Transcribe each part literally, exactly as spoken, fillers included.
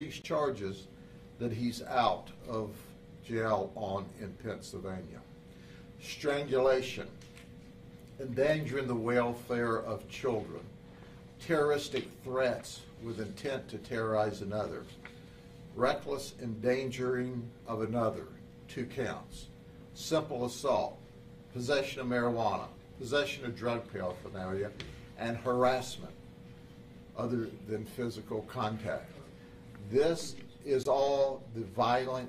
these charges that he's out of jail on in Pennsylvania. Strangulation, endangering the welfare of children, terroristic threats with intent to terrorize another, reckless endangering of another, two counts, simple assault, possession of marijuana, possession of drug paraphernalia, and harassment other than physical contact. This is all the violent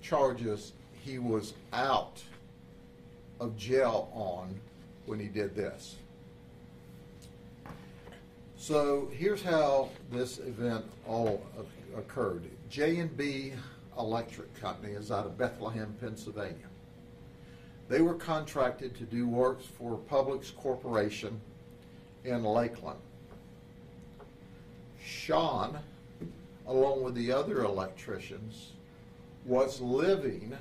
charges he was out of jail on when he did this. So here's how this event all occurred. J and B Electric Company is out of Bethlehem, Pennsylvania. They were contracted to do works for Publix Corporation in Lakeland. Sean, along with the other electricians, was living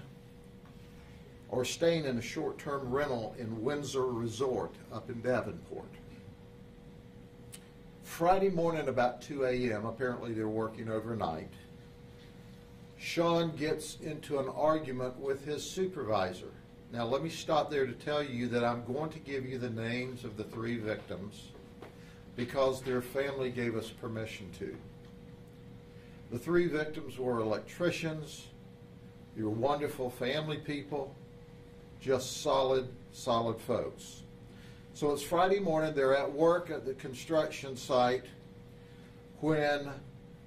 or staying in a short-term rental in Windsor Resort up in Davenport. Friday morning about two A M, apparently they're working overnight, Sean gets into an argument with his supervisor. Now let me stop there to tell you that I'm going to give you the names of the three victims because their family gave us permission to. The three victims were electricians, your wonderful family people, just solid, solid folks. So it's Friday morning, they're at work at the construction site when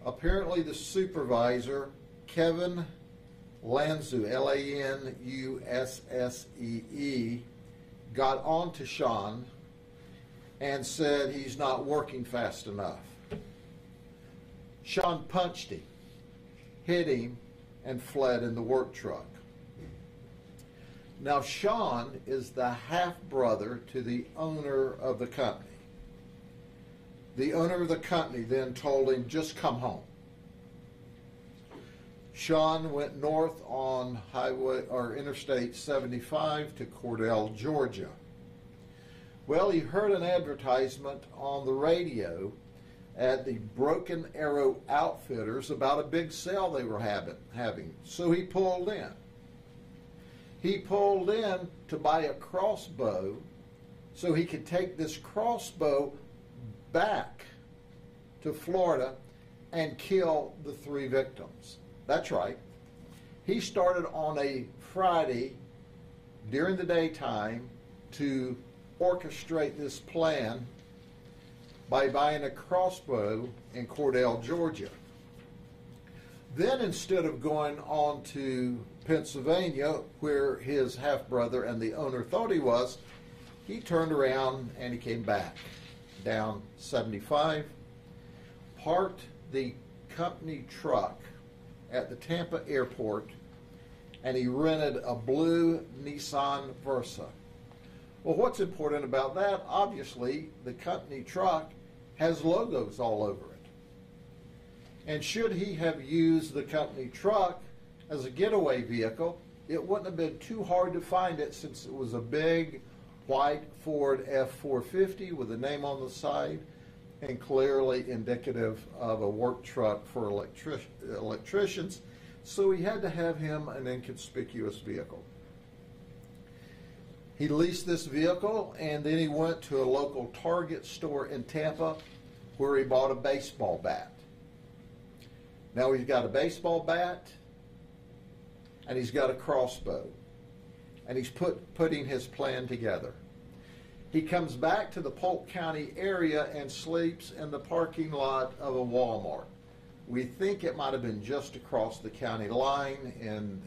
apparently the supervisor, Kevin Lanusse, L A N U S S E E, got on to Sean and said he's not working fast enough. Sean punched him, hit him, and fled in the work truck. Now Sean is the half-brother to the owner of the company. The owner of the company then told him, just come home. Sean went north on highway or Interstate seventy-five to Cordell, Georgia. Well, he heard an advertisement on the radio at the Broken Arrow Outfitters about a big sale they were having, so he pulled in. He pulled in to buy a crossbow so he could take this crossbow back to Florida and kill the three victims. That's right. He started on a Friday during the daytime to orchestrate this plan by buying a crossbow in Cordell, Georgia. Then instead of going on to Pennsylvania, where his half-brother and the owner thought he was, he turned around and he came back down seventy-five, parked the company truck at the Tampa airport, and he rented a blue Nissan Versa. Well, what's important about that? Obviously, the company truck has logos all over it. And should he have used the company truck as a getaway vehicle, it wouldn't have been too hard to find it since it was a big white Ford F four fifty with a name on the side and clearly indicative of a work truck for electric electricians. So he had to have him an inconspicuous vehicle. He leased this vehicle and then he went to a local Target store in Tampa where he bought a baseball bat. Now he's got a baseball bat and he's got a crossbow and he's put, putting his plan together. He comes back to the Polk County area and sleeps in the parking lot of a Walmart. We think it might have been just across the county line in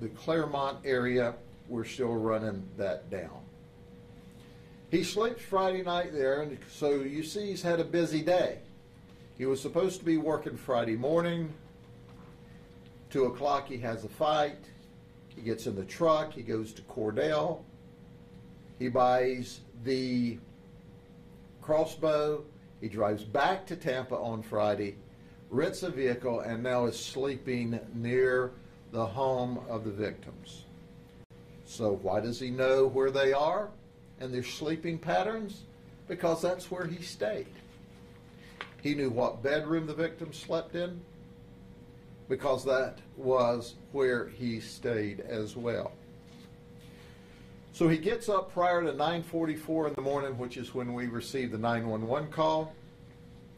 the Claremont area. We're still running that down. He sleeps Friday night there, and so you see he's had a busy day. He was supposed to be working Friday morning. Two o'clock he has a fight. He gets in the truck, he goes to Cordell. He buys the crossbow. He drives back to Tampa on Friday, rents a vehicle, and now is sleeping near the home of the victims. So why does he know where they are and their sleeping patterns? Because that's where he stayed. He knew what bedroom the victim slept in. because that was where he stayed as well. So he gets up prior to nine forty-four in the morning, which is when we received the nine one one call,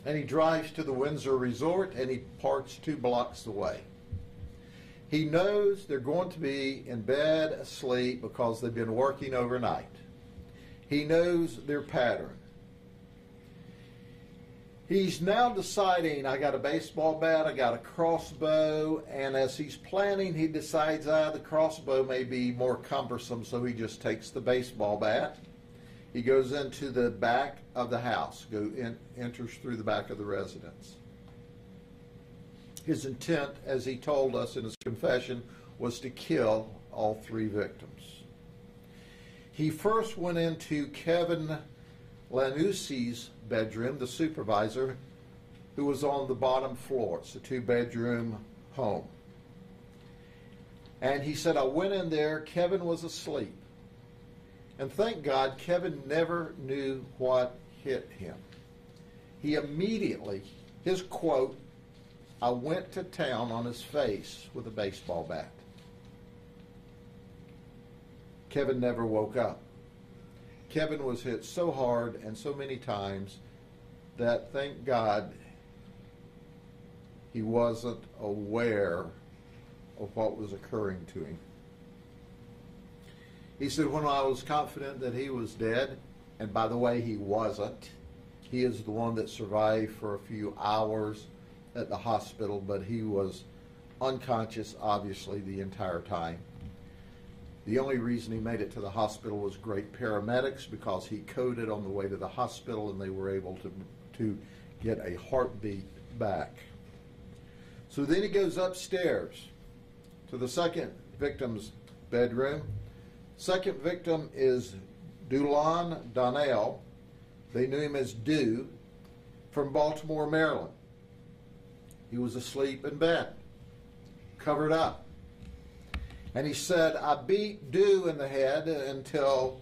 and he drives to the Windsor Resort, and he parks two blocks away. He knows they're going to be in bed asleep because they've been working overnight. He knows their pattern. He's now deciding, I got a baseball bat, I got a crossbow, and as he's planning, he decides, ah, the crossbow may be more cumbersome, so he just takes the baseball bat. He goes into the back of the house, go in, enters through the back of the residence. His intent, as he told us in his confession, was to kill all three victims. He first went into Kevin Lanusse's bedroom, the supervisor, who was on the bottom floor. It's a two-bedroom home. And he said, I went in there, Kevin was asleep. And thank God, Kevin never knew what hit him. He immediately, his quote, I went to town on his face with a baseball bat. Kevin never woke up. Kevin was hit so hard and so many times that, thank God, he wasn't aware of what was occurring to him. He said, when I was confident that he was dead, and by the way, he wasn't. He is the one that survived for a few hours at the hospital, but he was unconscious, obviously, the entire time. The only reason he made it to the hospital was great paramedics, because he coded on the way to the hospital and they were able to, to get a heartbeat back. So then he goes upstairs to the second victim's bedroom. Second victim is Dulan O'Donnell. They knew him as Du, from Baltimore, Maryland. He was asleep in bed, covered up. And he said, I beat Du in the head until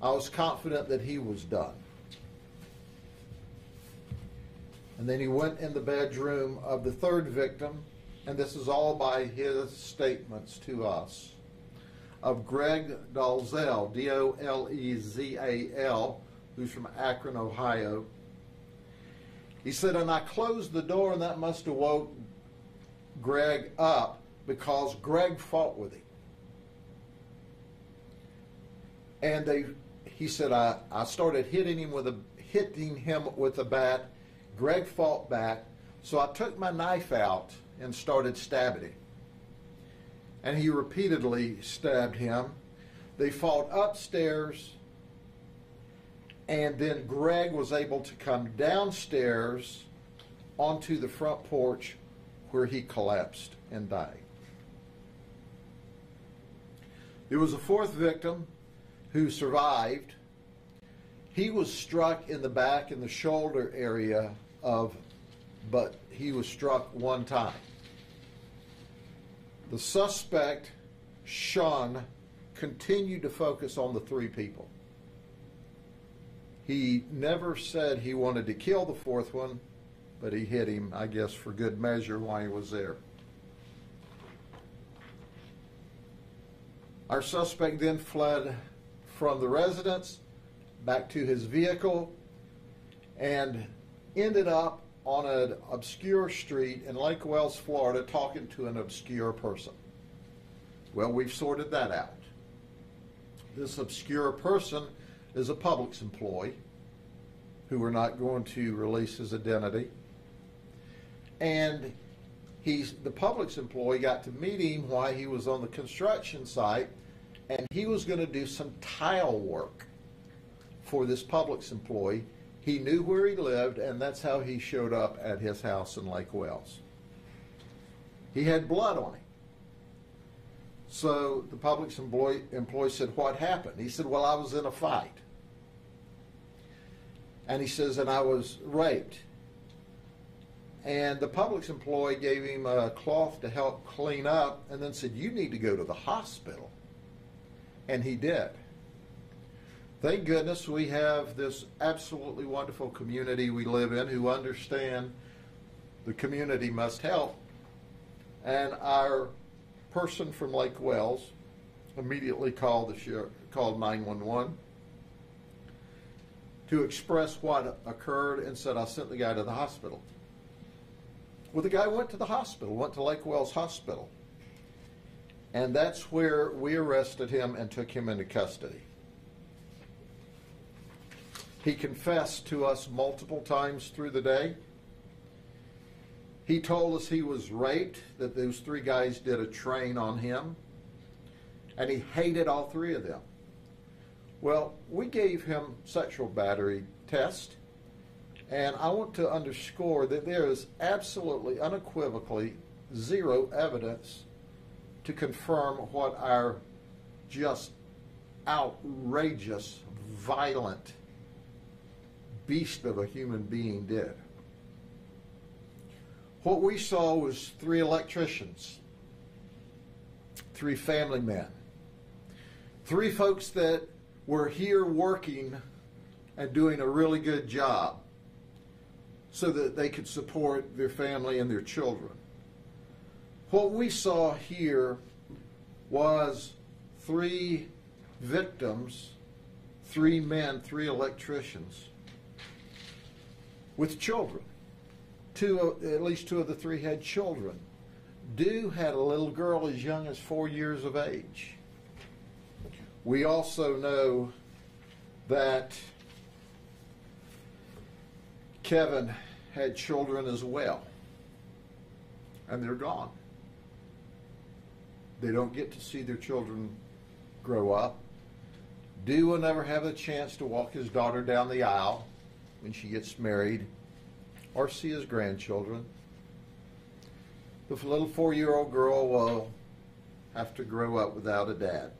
I was confident that he was done. And then he went in the bedroom of the third victim, and this is all by his statements to us, of Greg Dalzell, D O L E Z A L, who's from Akron, Ohio. He said, and I closed the door, and that must have woke Greg up, because Greg fought with him. And they, he said, I, I started hitting him with a hitting him with a bat. Greg fought back, so I took my knife out and started stabbing him. And he repeatedly stabbed him. They fought upstairs, and then Greg was able to come downstairs onto the front porch, where he collapsed and died. There was a fourth victim who survived. He was struck in the back in the shoulder area of, but he was struck one time. The suspect, Sean, continued to focus on the three people. He never said he wanted to kill the fourth one, but he hit him, I guess, for good measure while he was there. Our suspect then fled from the residence back to his vehicle and ended up on an obscure street in Lake Wells, Florida, talking to an obscure person. Well, we've sorted that out. This obscure person is a Publix employee who we're not going to release his identity. And he's, the Publix employee got to meet him while he was on the construction site, and he was going to do some tile work for this Publix employee. He knew where he lived, and that's how he showed up at his house in Lake Wells. He had blood on him. So the Publix employee, employee said, what happened? He said, well, I was in a fight. And he says, and I was raped. And the Publix employee gave him a cloth to help clean up and then said, you need to go to the hospital. And he did. Thank goodness we have this absolutely wonderful community we live in who understand the community must help. and our person from Lake Wells immediately called the sheriff, called nine one one to express what occurred, and said, I sent the guy to the hospital. Well, the guy went to the hospital, went to Lake Wells Hospital, and that's where we arrested him and took him into custody. He confessed to us multiple times through the day. He told us he was raped, that those three guys did a train on him, and he hated all three of them. Well, we gave him sexual battery test, and I want to underscore that there is absolutely, unequivocally, zero evidence to confirm what our just outrageous, violent beast of a human being did. What we saw was three electricians, three family men, three folks that were here working and doing a really good job so that they could support their family and their children. What we saw here was three victims, three men, three electricians with children. Two, at least two of the three had children. Dew had a little girl as young as four years of age. We also know that Kevin had children as well, and they're gone. They don't get to see their children grow up. Dew will never have a chance to walk his daughter down the aisle when she gets married, or see his grandchildren. The little four-year-old girl will have to grow up without a dad.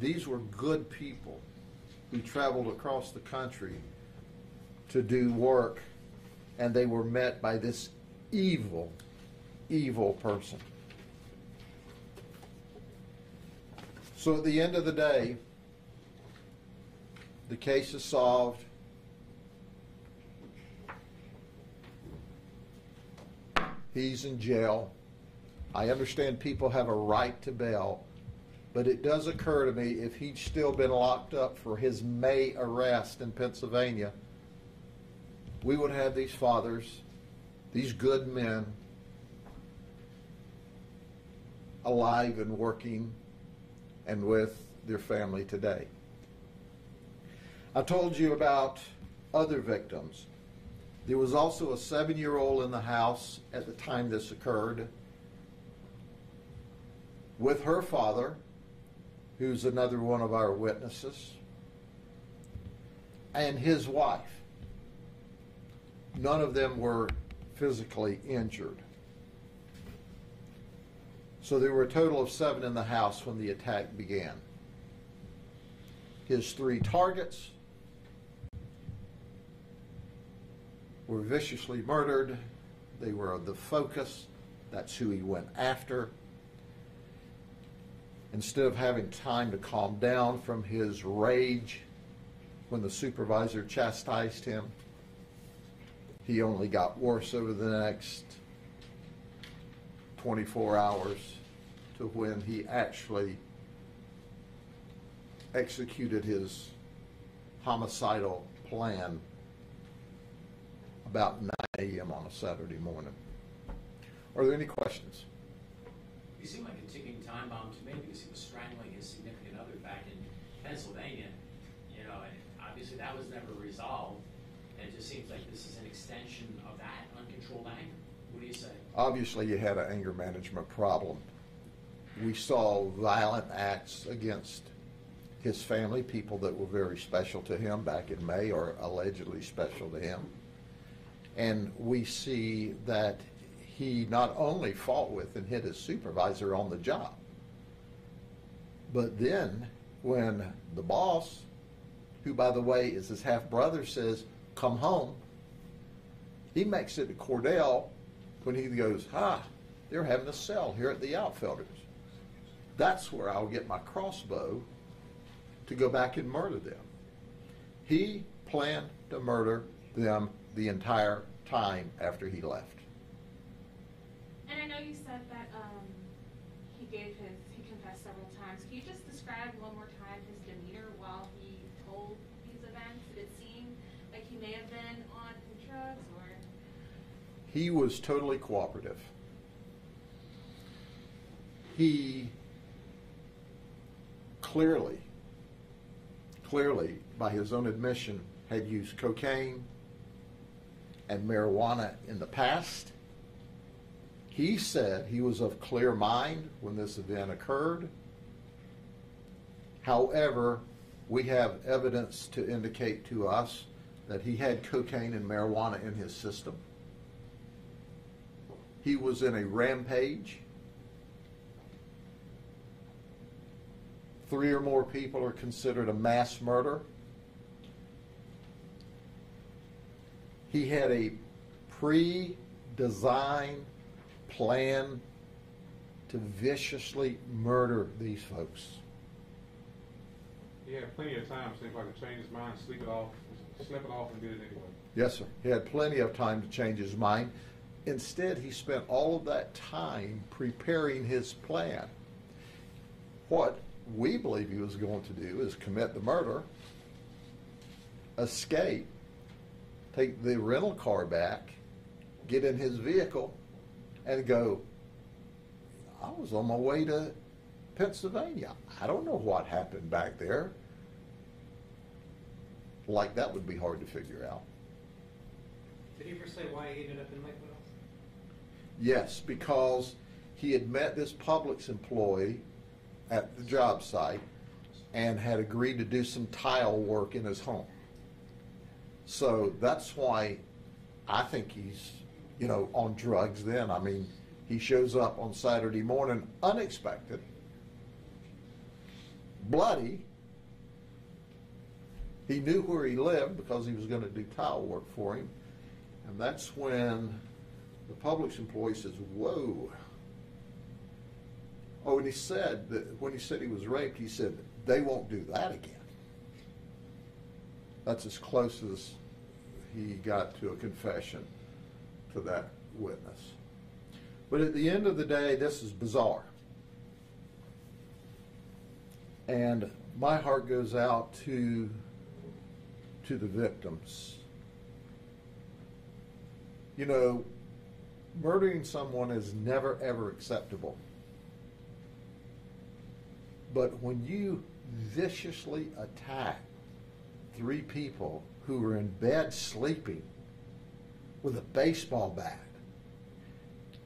These were good people who traveled across the country to do work, and they were met by this evil, evil person. So at the end of the day, the case is solved. He's in jail. I understand people have a right to bail, but it does occur to me, if he'd still been locked up for his May arrest in Pennsylvania, we would have these fathers, these good men, alive and working and with their family today. I told you about other victims. There was also a seven-year-old in the house at the time this occurred with her father, who's another one of our witnesses, and his wife. None of them were physically injured. So there were a total of seven in the house when the attack began. His three targets were viciously murdered. They were the focus. That's who he went after. Instead of having time to calm down from his rage when the supervisor chastised him, he only got worse over the next twenty-four hours, to when he actually executed his homicidal plan about nine A M on a Saturday morning. Are there any questions? You seem like a ticking time bomb to me, because he was strangling his significant other back in Pennsylvania, you know, and obviously that was never resolved. And it just seems like this is an extension of that uncontrolled anger. What do you say? Obviously, you had an anger management problem. We saw violent acts against his family, people that were very special to him back in May, or allegedly special to him. And we see that he not only fought with and hit his supervisor on the job, but then when the boss, who by the way is his half-brother, says, come home, he makes it to Cordell when he goes, ah, they're having a sale here at the Outfitters. That's where I'll get my crossbow to go back and murder them. He planned to murder them the entire time after he left. And I know know you said that um, he gave his, he confessed several times. Can you just describe one more time his demeanor while he told these events? Did it seem like he may have been on drugs or? He was totally cooperative. He clearly, clearly, by his own admission, had used cocaine and marijuana in the past. He said he was of clear mind when this event occurred. However, we have evidence to indicate to us that he had cocaine and marijuana in his system. He was in a rampage. Three or more people are considered a mass murder. He had a pre-designed plan to viciously murder these folks. He had plenty of time to see if I could change his mind, sleep it off, slip it off and did it anyway. Yes, sir. He had plenty of time to change his mind. Instead, he spent all of that time preparing his plan. What we believe he was going to do is commit the murder, escape, take the rental car back, get in his vehicle, and go, I was on my way to Pennsylvania. I don't know what happened back there. Like, that would be hard to figure out. Did he ever say why he ended up in Lake Wales? Yes, because he had met this Publix employee at the job site and had agreed to do some tile work in his home. So that's why I think he's, you know, on drugs then. I mean, he shows up on Saturday morning, unexpected, bloody. He knew where he lived because he was going to do tile work for him. And that's when the Publix employee says, whoa. Oh, and he said, that when he said he was raped, he said, they won't do that again. That's as close as he got to a confession to that witness. But at the end of the day, this is bizarre. And my heart goes out to, to the victims. You know, murdering someone is never, ever acceptable. But when you viciously attack three people who were in bed sleeping with a baseball bat,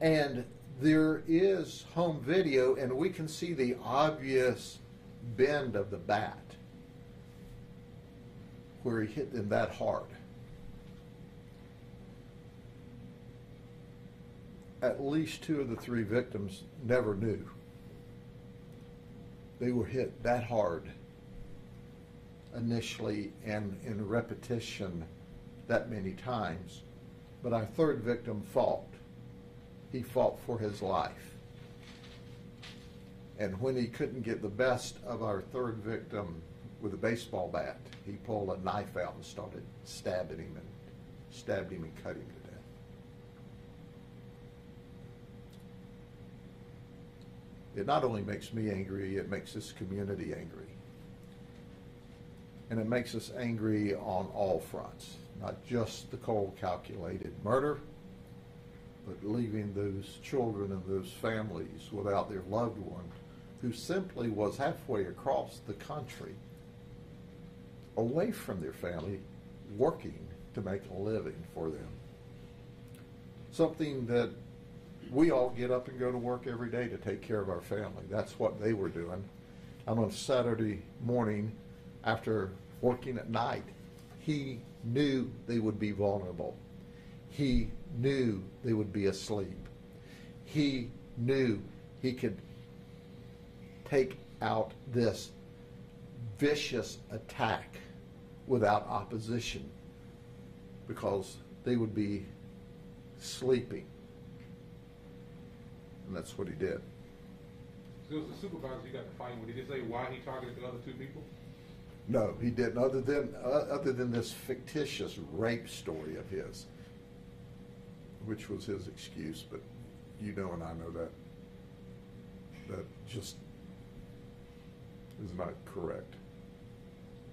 and there is home video and we can see the obvious bend of the bat where he hit them that hard. At least two of the three victims never knew they were hit that hard initially and in repetition that many times. But our third victim fought. He fought for his life. And when he couldn't get the best of our third victim with a baseball bat, he pulled a knife out and started stabbing him and stabbed him and cut him to death. It not only makes me angry, it makes this community angry. And it makes us angry on all fronts, not just the cold, calculated murder, but leaving those children and those families without their loved one, who simply was halfway across the country, away from their family, working to make a living for them. Something that we all get up and go to work every day to take care of our family. That's what they were doing. And on Saturday morning, after working at night, he knew they would be vulnerable. He knew they would be asleep. He knew he could take out this vicious attack without opposition because they would be sleeping. And that's what he did. So it was the supervisor you got to fight with. Did he say why he targeted the other two people? No, he didn't, other than, uh, other than this fictitious rape story of his, which was his excuse, but you know, and I know that that just is not correct.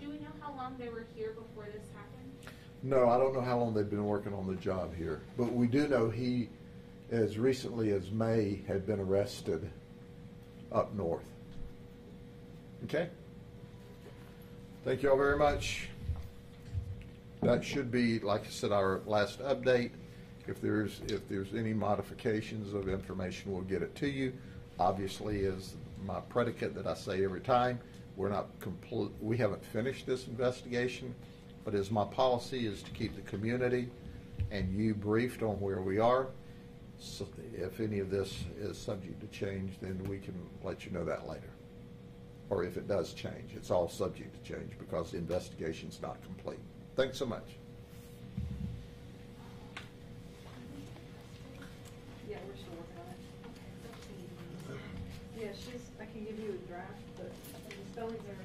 Do we know how long they were here before this happened? No, I don't know how long they've been working on the job here, but we do know he, as recently as May, had been arrested up north. Okay. Thank you all very much. That should be, like I said, our last update. If there's if there's any modifications of information, we'll get it to you. Obviously, as my predicate that I say every time, we're not complete. We haven't finished this investigation, but as my policy is to keep the community and you briefed on where we are. So if any of this is subject to change, then we can let you know that later. Or if it does change, it's all subject to change because the investigation's not complete. Thanks so much. Yeah, we're still working on it. Yeah, she's, I can give you a draft, but the spellings are